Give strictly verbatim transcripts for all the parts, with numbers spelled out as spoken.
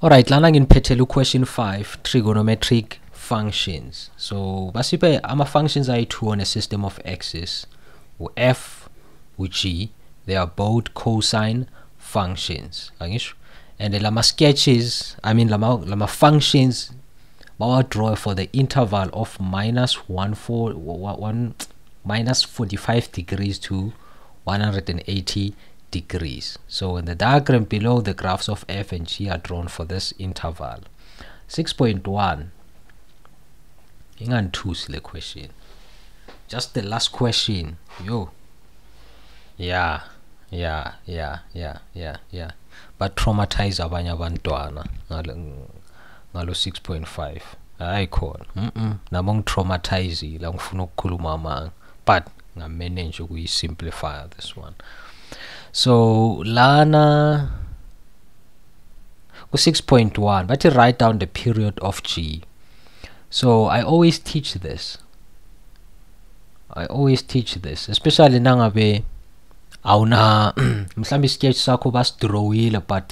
Alright, lana nginiphethe question five, trigonometric functions. So basipe ama functions ayi-two on a system of axes. F, G, they are both cosine functions. And the lama sketches, I mean lama lama functions, our draw for the interval of minus one four one minus forty-five degrees to one hundred eighty degrees. So in the diagram below, the graphs of F and G are drawn for this interval. six point one. Ingan the question. Just the last question. Yo. Yeah. Yeah. Yeah. Yeah. Yeah. Yeah. But traumatize abanye abantwana ngalo six point five. I call. Mm mm. Namong traumatize la ngifuna ukukhuluma amanga. But nga manage ukuyi simplify this one. So lana six point one, but to write down the period of G. So I always teach this. I always teach this, especially nangabe awuna mhlambi sketch sakho basidrawile but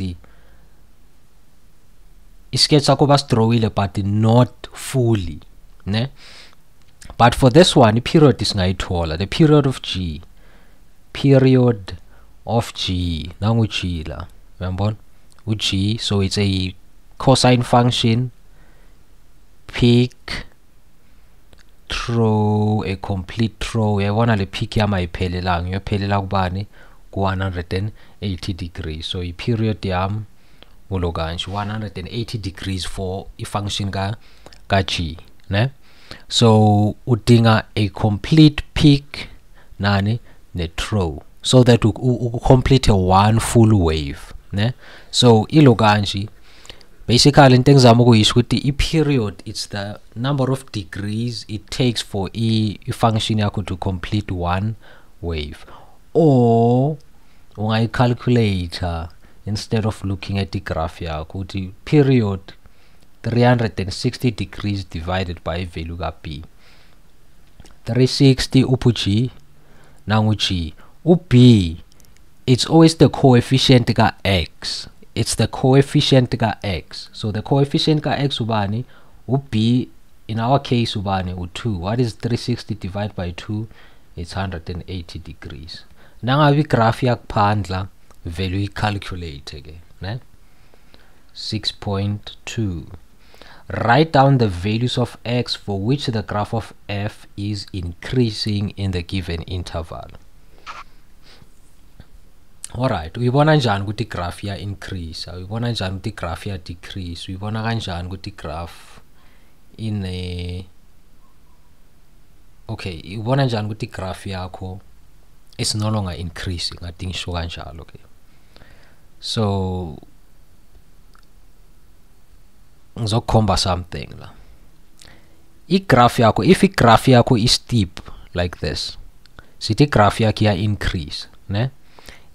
sketch sakho basidrawile but not fully, ne? But for this one the period is ngayithola, the period of G. Period of G nangu G la, remember? G, so it's a cosine function. Pick throw a complete throw. I want to pick ya my pelelang. Your pelelang bani one hundred eighty degrees. So a period yam mologanch one hundred eighty degrees for a function ga ga G. Ne? So udinga a complete pick nani ne throw so that u, u, u complete a one full wave. Ne? So iloganchi. Basically, in things I'm going with the period, it's the number of degrees it takes for e function to complete one wave. Or when I calculate, uh, instead of looking at the graph, here, the period three hundred sixty degrees divided by value p. three hundred sixty upuchi nanguchi up. It's always the coefficient ga x. It's the coefficient ka x. So the coefficient ka x ubani would be, in our case ubani u two. What is three hundred sixty divided by two? It's one hundred eighty degrees. Now I will graph yak pandla value calculate again. six point two. Write down the values of x for which the graph of f is increasing in the given interval. Alright, we want to the graph here increase. We want to the graph here decrease. We want to the graph in a okay. We want to the graph here. It's no longer increasing. I think so. Okay. So, so combat something la. If graph here, if the graph here is steep like this, see the graph here increase, ne?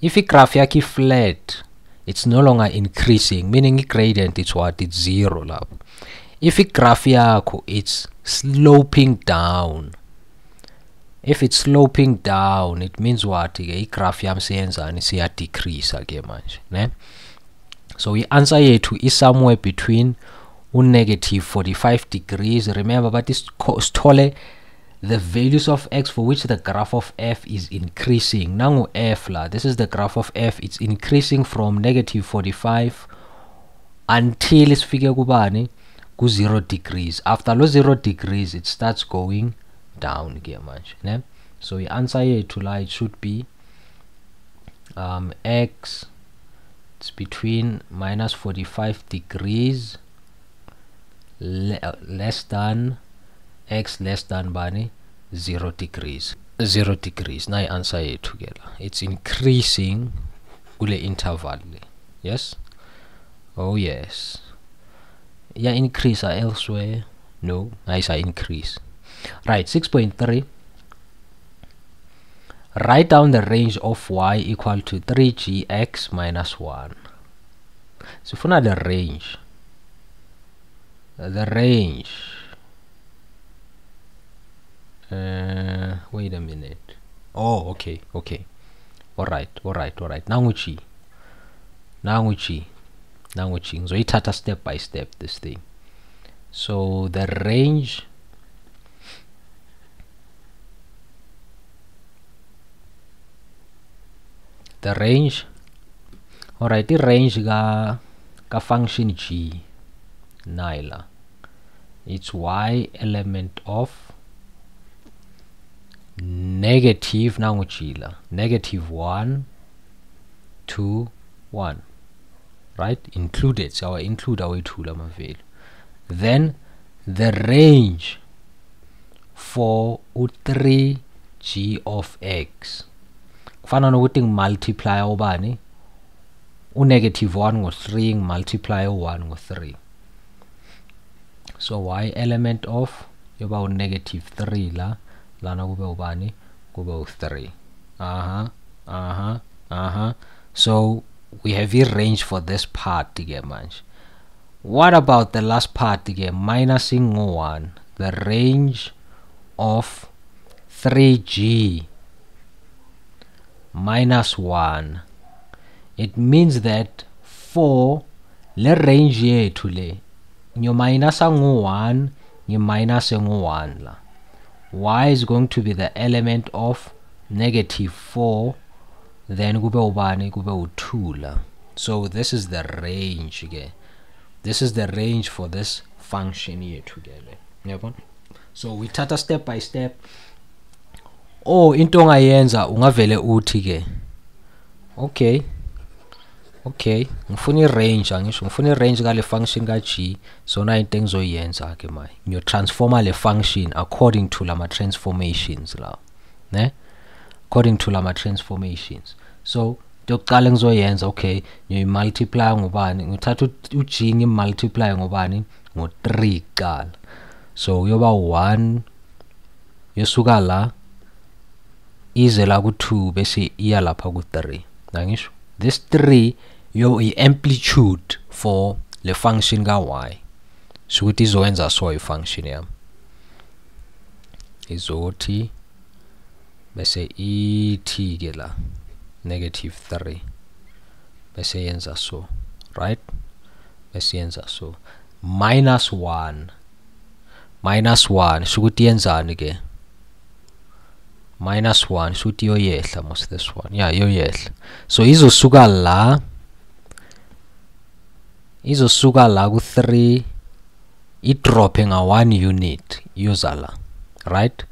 If the graph is flat, it's no longer increasing, meaning the gradient is what? It's zero. If the graph is sloping down, if it's sloping down, it means what? The graph is a decrease again. So the answer here to is somewhere between negative forty-five degrees. Remember, but it's taller. The values of x for which the graph of f is increasing. Now f la, this is the graph of f. It's increasing from negative forty-five until it's figure kubani ku zero degrees. After low zero degrees, it starts going down. So the answer here to lie should be um, x. It's between minus forty-five degrees le less than. X less than bunny zero degrees zero degrees. Now I answer it together. It's increasing ule interval. Yes. Oh yes. Yeah, increase are elsewhere. No, nice I increase. Right, six point three. Write down the range of y equal to three g x minus one. So for now the range. The range. Uh, wait a minute. Oh, okay, okay. All right, all right, all right. Nanguchi, nanguchi. So ithatha step by step this thing. So the range the range alright the range ga ka function g naila it's y element of negative nangu chila negative one two one, right, included. So I include our itula mavelo. Then the range for u three g of x kufana nokuthi multiply ubani u negative one ngo three multiply one ngo three, so y element of yoba u negative three la lana kube ubani kube u three. aha aha aha so we have a range for this part to get much. What about the last part to get minusing one? The range of three g minus one. It means that for the range here to lay you minus one, you minus one. Y is going to be the element of negative four. Then kube ubani kube u two. So this is the range again. This is the range for this function here together. So we tata step by step. Oh, into ongayenza ungavele uthi ke. Okay. Okay. Ngifuna range angisho ngifuna range ka le function ka g. So na into engizoyenza ke manje. You transform le function according to la ma transformations la. Ne? According to la ma transformations. So yokuqala ngizoyenza, okay, you multiply ngobani ngithatha u g ngi multiply ngobani ngo three qala, so yoba one yosuka la ize la ku two bese iya lapha ku three nangisho this three yo i amplitude for le function ka y sokuthi izowenza so i function yami izothi bese i t ke la negative three bese yenza so, right, bese yenza so minus one minus one shukuthi yenzani ke minus one shukuthi yoyehla most this one yeah yoyehla, so izosuka la izosuka la ku three i drop nga one unit yozala, right,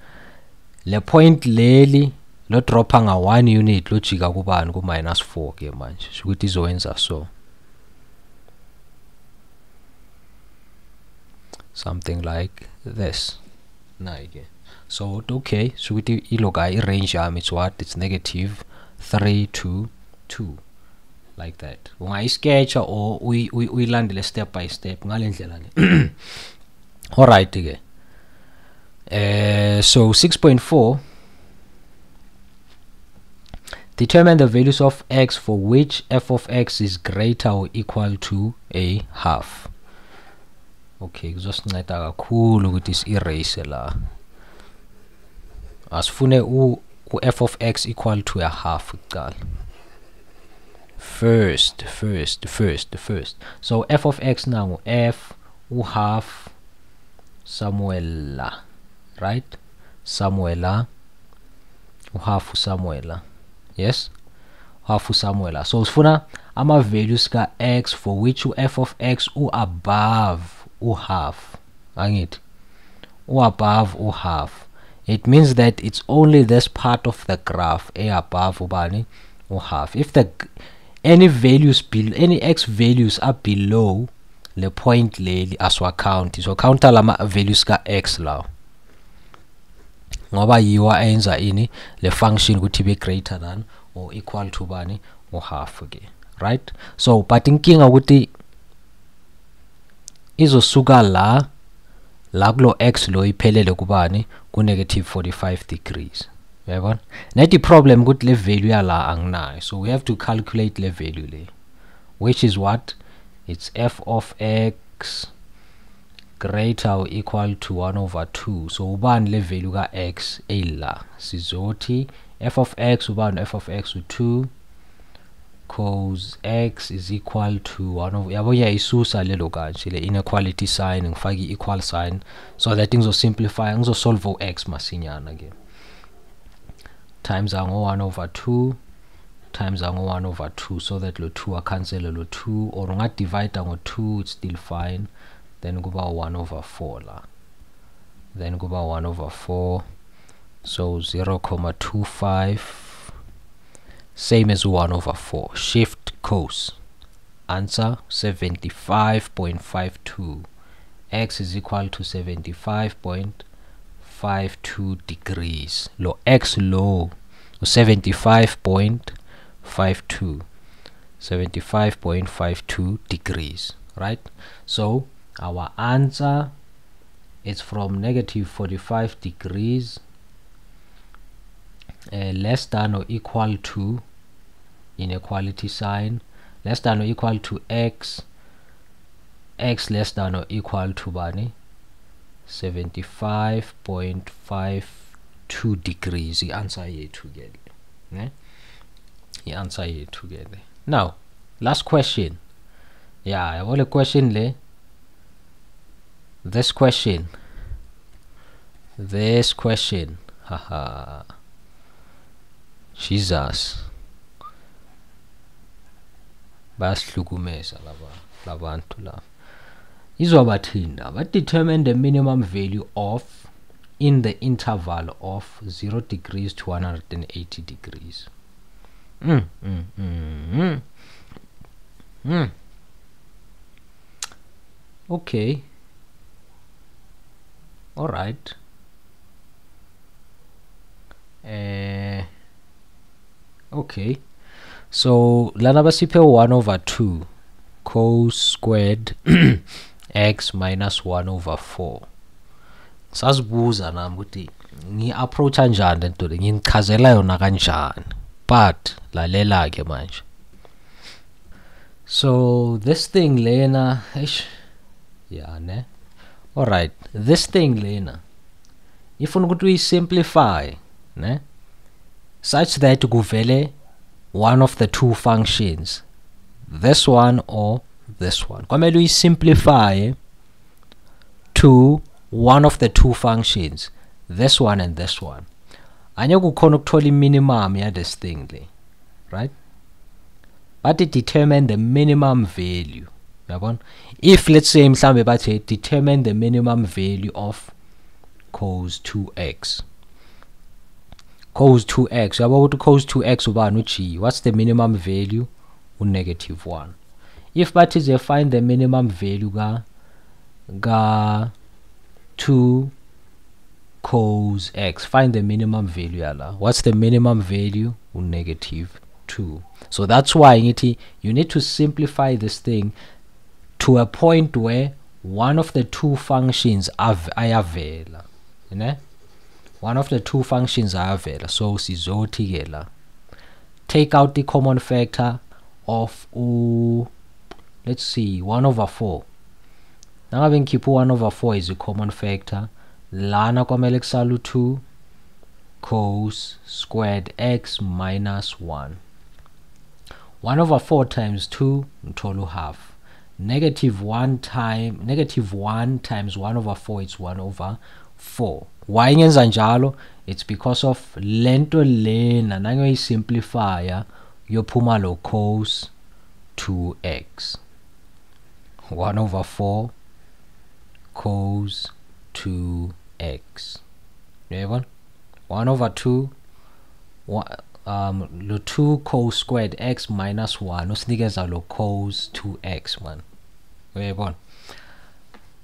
le point leli lo dropha nga one unit lo jika kubani ku minus four ke manje ukuthi izowenza so something like this nike. So okay, so ukuthi iloga i range yami it's what it's negative three to two like that. Ungayi sketch or we we uyilandele step by step ngalendlela le. All right ke eh uh, so six point four, determine the values of x for which f of x is greater or equal to a half. Okay, just neta kakhulu ukuthi is erase la. Asifune u f of x equal to a half qala. First, first, first, first. So f of x nangu f u half somewhere la. Right? Somewhere la. U half somewhere la. Yes, half somewhere. So sifuna ama values ka x for which u f of x u above u half. Angithi u above u half. It means that it's only this part of the graph a above ubani u half. If the any values below, any x values are below the point leli aswa count. So count lama values ka x law. Ngoba yiwa enza ini le function ukuthi be greater than or equal to bani or half again, right? So but inkinga ukuthi izosuka la la kulo x lo iphelele kubani ku negative forty-five degrees. Uyabona? Neti problem ukuthi le value yala anginayo. So we have to calculate le value le, which is what? It's f of x greater or equal to one over two. So ubani le value ka x ela sizothi f of x ubani f of x u two equals x is equal to one of yabo yayisusa lelo kanje le inequality sign ngifaki equal sign so that ngizo simplify ngizo solve x masinyana ke times ango one over two times ango one over two so that lo two akancele lo two or nga divide ngo two it's still fine then kuba one over four la then kuba one over four so zero comma two five same as one over four. Shift cos. Answer seventy-five point five two. X is equal to seventy-five point five two degrees. Lo x low seventy-five point five two. seventy-five point five two degrees. Right? So our answer is from negative forty-five degrees uh, less than or equal to inequality sign less than or equal to x x less than or equal to bani seventy-five point five two degrees the answer here together yeah? The answer here together now last question yeah I want a question le this question this question haha Jesus basihlukumeza laba labantu la izobathinda but determine the minimum value of in the interval of zero degrees to one hundred eighty degrees mm, mm, mm, mm. Mm. Okay all right uh, okay so lana basiphe one over two cos squared x minus one over four sasibuza nami ukuthi ngi approach kanjani lento le nginichazela yona kanjani but lalela ke manje so this thing lena eish yeah ne all right this thing lena ifuna ukuthi uyi simplify ne such that kuvele one of the two functions this one or this one kwamele uyi simplify to one of the two functions this one and this one anye kukhona ukuthola iminimum ya this thing le right but it determine the minimum value yabona if let's say mhlambe bathi determine the minimum value of cos two x cos two x yabo ukuthi cos two x ubani uG what's the minimum value u negative one if bathi they find the minimum value ka ka two cos x find the minimum value yala what's the minimum value u negative two so that's why ngithi you need to simplify this thing to a point where one of the two functions ayavela you know one of the two functions are available so sizothi ke la take out the common factor of u let's see one over four nangabe ngikhipha one over four is a common factor lana kwamele kusala two cos squared x minus one one over four times two ngithola half negative one time negative one times one over four is one over four why ngenza njalo it's because of lento lena nange simplifier yophuma lo cos two x one over four cos two x yabona one over two one, um lo two cos squared x minus one usinikeza lo cos two x man yabona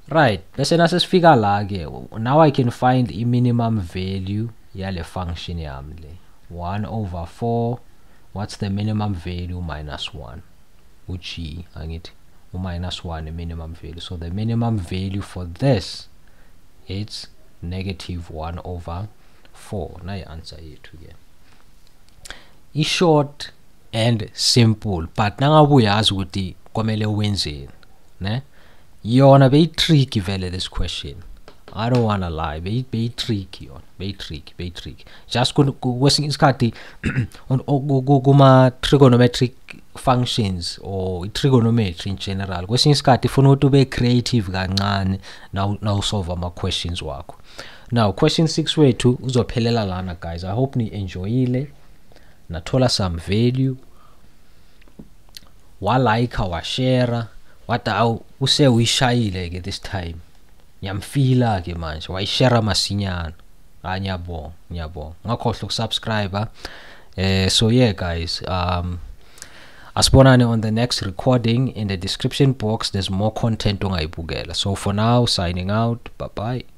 right bese nasifika la ke now I can find the minimum value yale function yami le one over four what's the minimum value minus one which angithi u minus one the minimum value so the minimum value for this it's negative one over four na answer yethu ke is short and simple but nangabuyazi ukuthi kwamele wenzeni ne yona beyi tricky vele this question I don't wanna lie, very very tricky on, very tricky, very tricky. Just go wasting iskati on go go ma trigonometric functions or trigonometry in general. Wasting iskati for no to be creative ganan now now solve my questions work. Now question six way to uzopelela lana guys. I hope ni enjoyile. Natola some value. Wa like wa share. What I say we shy like this time. Yamfila ke manje wayishare masinyana ha nyabonga nyabonga ngakhohle ukusubscribe eh so yeah guys um asibonane on the next recording. In the description box there's more content ongayibukela. So for now signing out, bye bye.